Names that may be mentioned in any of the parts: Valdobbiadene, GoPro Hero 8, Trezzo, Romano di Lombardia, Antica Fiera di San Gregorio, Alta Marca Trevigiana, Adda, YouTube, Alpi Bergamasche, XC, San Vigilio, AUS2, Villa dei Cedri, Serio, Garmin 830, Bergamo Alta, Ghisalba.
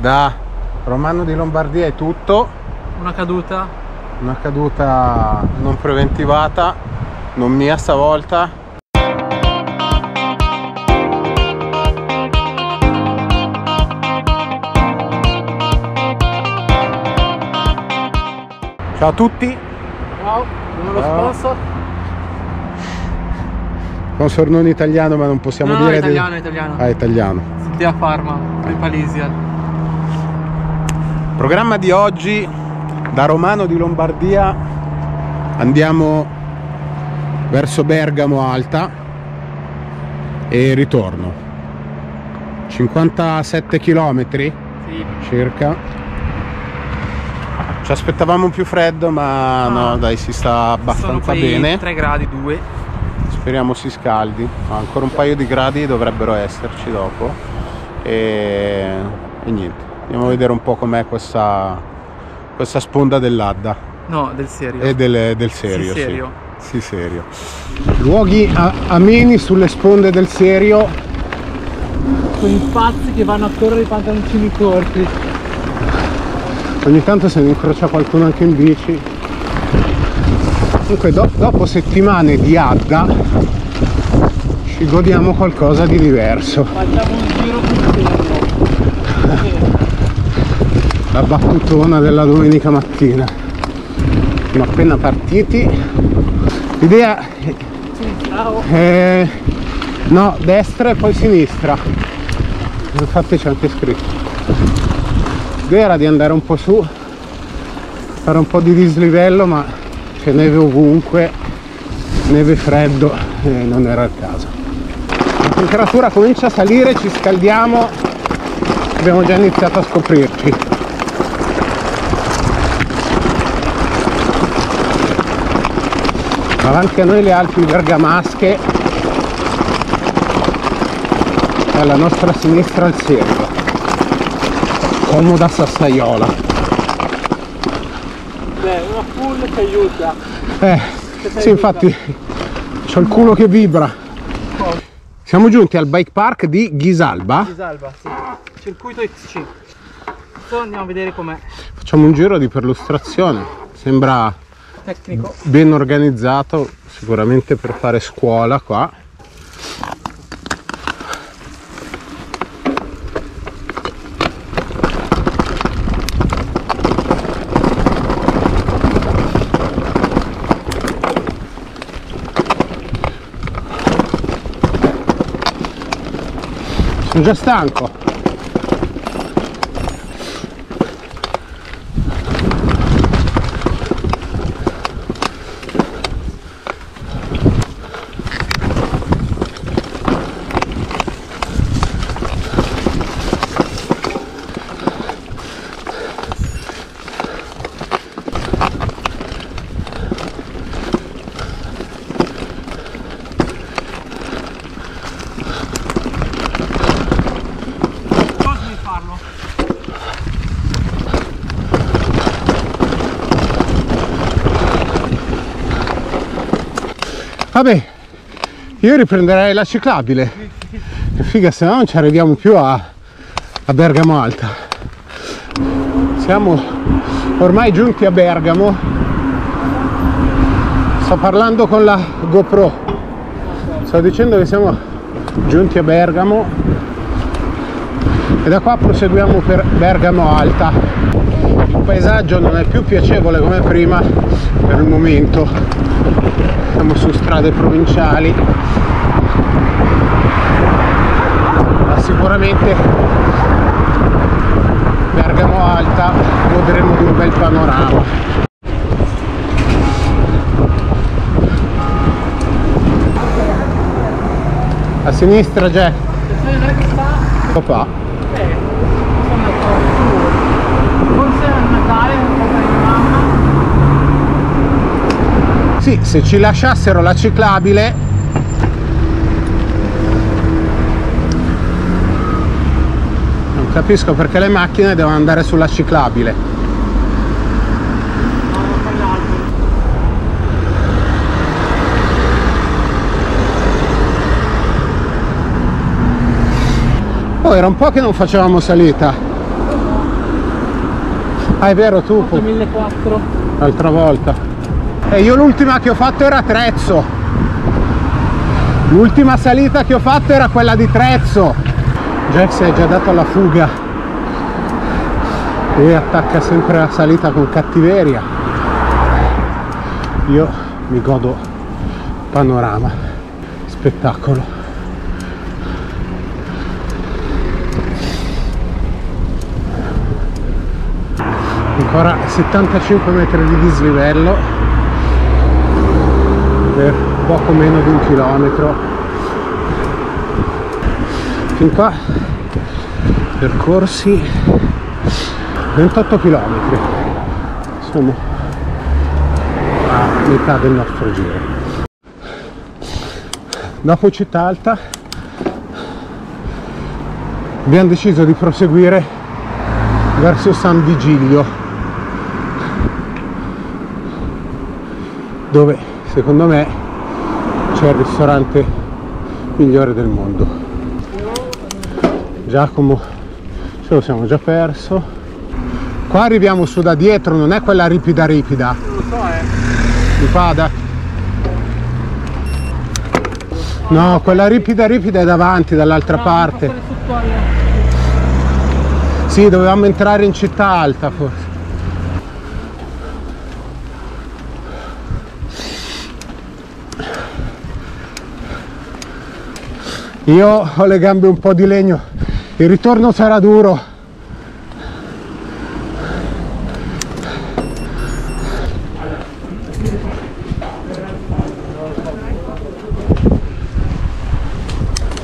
Da Romano di Lombardia è tutto. Una caduta non preventivata, non mia stavolta. Ciao a tutti. Ciao, sono lo sponsor. Sponsor non italiano, ma non possiamo dire. No, italiano, italiano. Ah, italiano. Silvia Farma, in Palisia. Programma di oggi, da Romano di Lombardia andiamo verso Bergamo Alta e ritorno. 57 km, sì, circa. Ci aspettavamo più freddo, ma no, dai, si sta abbastanza bene. 3 gradi, 2. Speriamo si scaldi. Ancora un paio di gradi dovrebbero esserci dopo. E niente, andiamo a vedere un po' com'è questa sponda dell'Adda. No, del Serio. E del Serio, sì. Serio. Sì, Serio. Luoghi ameni sulle sponde del Serio. Con i pazzi che vanno a correre i pantaloncini corti. Ogni tanto se ne incrocia qualcuno anche in bici. Comunque dopo settimane di Adda ci godiamo qualcosa di diverso. Facciamo un giro più. La battutona della domenica mattina. Siamo appena partiti. L'idea è no, destra e poi sinistra. Infatti c'è anche scritto. L'idea era di andare un po' su, fare un po' di dislivello, ma c'è neve ovunque, neve, freddo, e non era il caso. La temperatura comincia a salire, ci scaldiamo, abbiamo già iniziato a scoprirci. Davanti a noi le Alpi Bergamasche, alla nostra sinistra il Serio. Comoda sassaiola. Beh, una full che aiuta. Sì, infatti c'ho il culo che vibra. Siamo giunti al bike park di Ghisalba. Ghisalba, sì. Circuito XC. Adesso andiamo a vedere com'è. Facciamo un giro di perlustrazione. Sembra tecnico, ben organizzato, sicuramente per fare scuola qua. Sono già stanco. Vabbè, io riprenderei la ciclabile, che figa, se no non ci arriviamo più a Bergamo Alta. Siamo ormai giunti a Bergamo. Sto parlando con la GoPro, sto dicendo che siamo giunti a Bergamo e da qua proseguiamo per Bergamo Alta. Il paesaggio non è più piacevole come prima per il momento. Siamo su strade provinciali, ma sicuramente Bergamo Alta godremo di un bel panorama. A sinistra c'è papà. Sì, se ci lasciassero la ciclabile non capisco perché le macchine devono andare sulla ciclabile. Oh, era un po' che non facevamo salita. Ah, è vero, tu 1400 l'altra volta. E io l'ultima che ho fatto era Trezzo, l'ultima salita che ho fatto era quella di Trezzo. Jack si è già dato alla fuga e attacca sempre la salita con cattiveria. Io mi godo panorama, spettacolo. Ancora 75 metri di dislivello per poco meno di 1 chilometro. Fin qua percorsi 28 chilometri, siamo a metà del nostro giro. Dopo Città Alta abbiamo deciso di proseguire verso San Vigilio, dove secondo me c'è il ristorante migliore del mondo. Giacomo ce lo siamo già perso. Qua arriviamo su da dietro, non è quella ripida ripida. Non lo so, di Pada. No, quella ripida ripida è davanti, dall'altra parte. Sì, dovevamo entrare in Città Alta forse. Io ho le gambe un po' di legno, il ritorno sarà duro.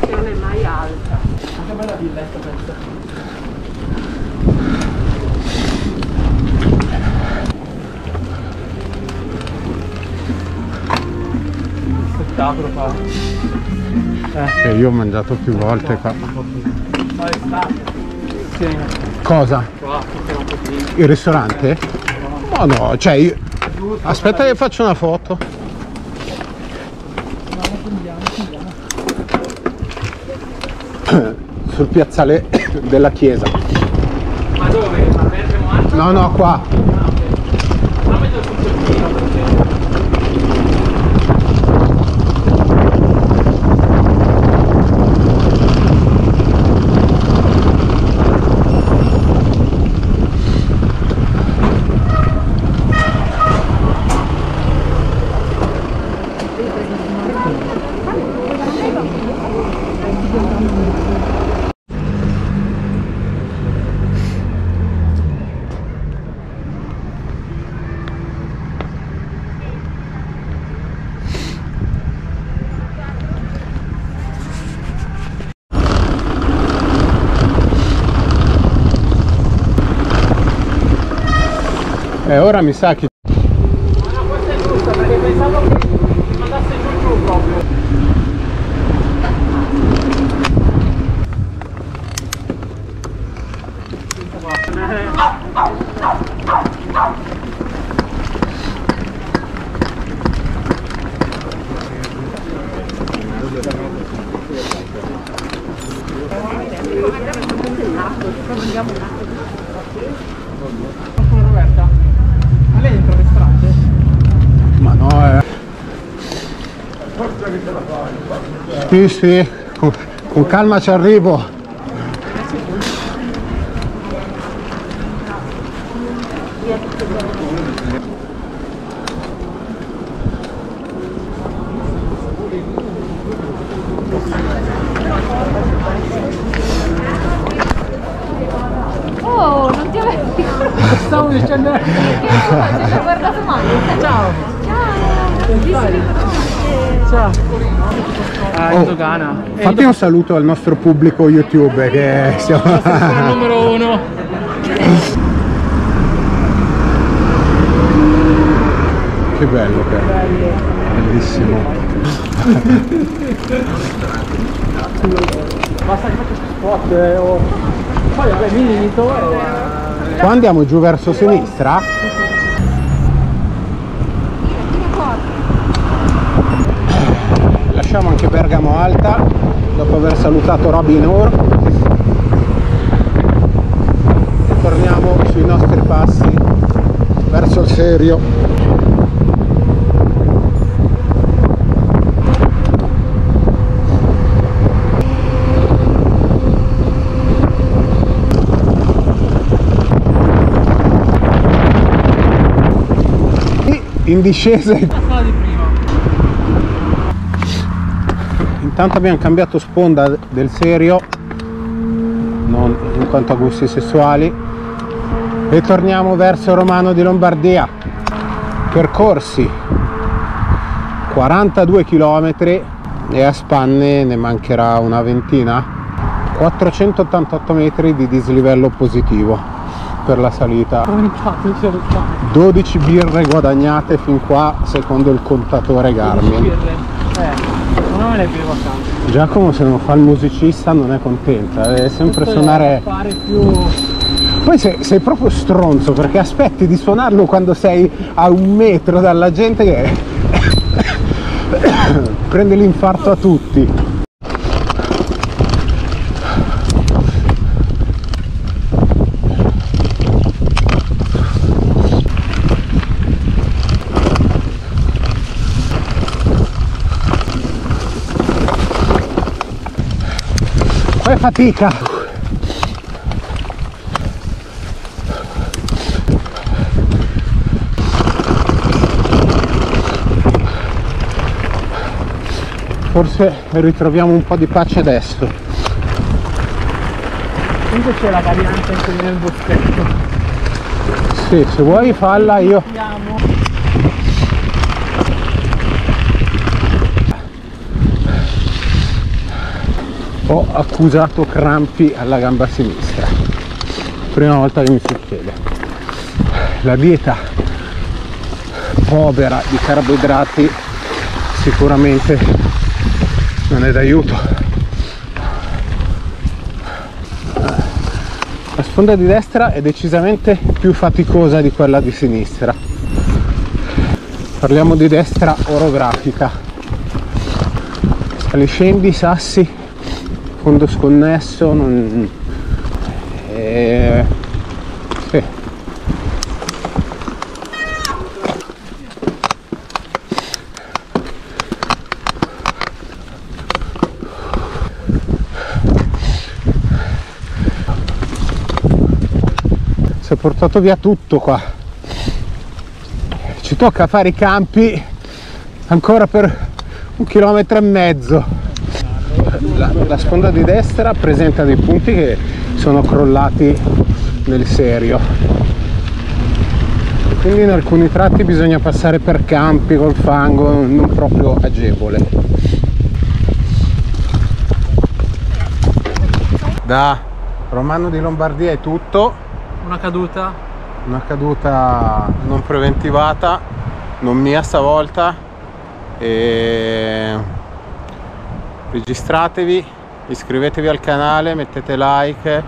Che non è mai alta. Anche bella villetta questa. Spettacolo qua. E io ho mangiato più volte qua. Cosa? Il ristorante? No, no, cioè io... Aspetta che faccio una foto. Sul piazzale della chiesa. Ma dove? A Bergamo Alta? No, no, qua. E ora mi sa che... Ma no, questa è giusta, perché pensavo che ti mandasse giù proprio. Sì, sì, con calma ci arrivo. Oh, non ti avevo ricordato. Stavo dicendo che ci ho guardato male. Ciao. Ciao. Ciao. Oh, fate un saluto al nostro pubblico YouTube che siamo il numero 1. Che bello, che bellissimo. Basta che faccio spot o poi vabbè vinto. Qua andiamo giù verso sinistra. Lasciamo anche Bergamo Alta dopo aver salutato Robin Hood. Torniamo sui nostri passi al Serio. In discesa. Intanto abbiamo cambiato sponda del Serio, non in quanto a gusti sessuali, e torniamo verso Romano di Lombardia. Percorsi 42 km e a spanne ne mancherà una ventina. 488 metri di dislivello positivo per la salita, 12 birre guadagnate fin qua secondo il contatore Garmin. Non me le bevo tanto. Giacomo, se non fa il musicista non è contenta, deve sempre suonare. Poi sei proprio stronzo, perché aspetti di suonarlo quando sei a un metro dalla gente che prende l'infarto a tutti. Fatica. Forse ritroviamo un po' di pace adesso. Comunque c'è la variante anche nel boschetto. Sì, se vuoi falla io. Ho accusato crampi alla gamba sinistra, prima volta che mi succede. La dieta povera di carboidrati sicuramente non è d'aiuto. La sponda di destra è decisamente più faticosa di quella di sinistra. Parliamo di destra orografica. Sali, scendi, sassi, fondo sconnesso, non... sì. Si è portato via tutto qua. Ci tocca fare i campi ancora per 1,5 km. La sponda di destra presenta dei punti che sono crollati nel Serio, quindi in alcuni tratti bisogna passare per campi col fango, non proprio agevole. Da Romano di Lombardia è tutto. Una caduta non preventivata, non mia stavolta, e... registratevi, iscrivetevi al canale, mettete like e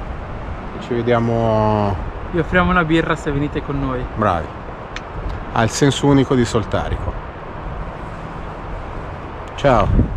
ci vediamo. Vi offriamo una birra se venite con noi. Bravi. Al senso unico di Soltarico. Ciao.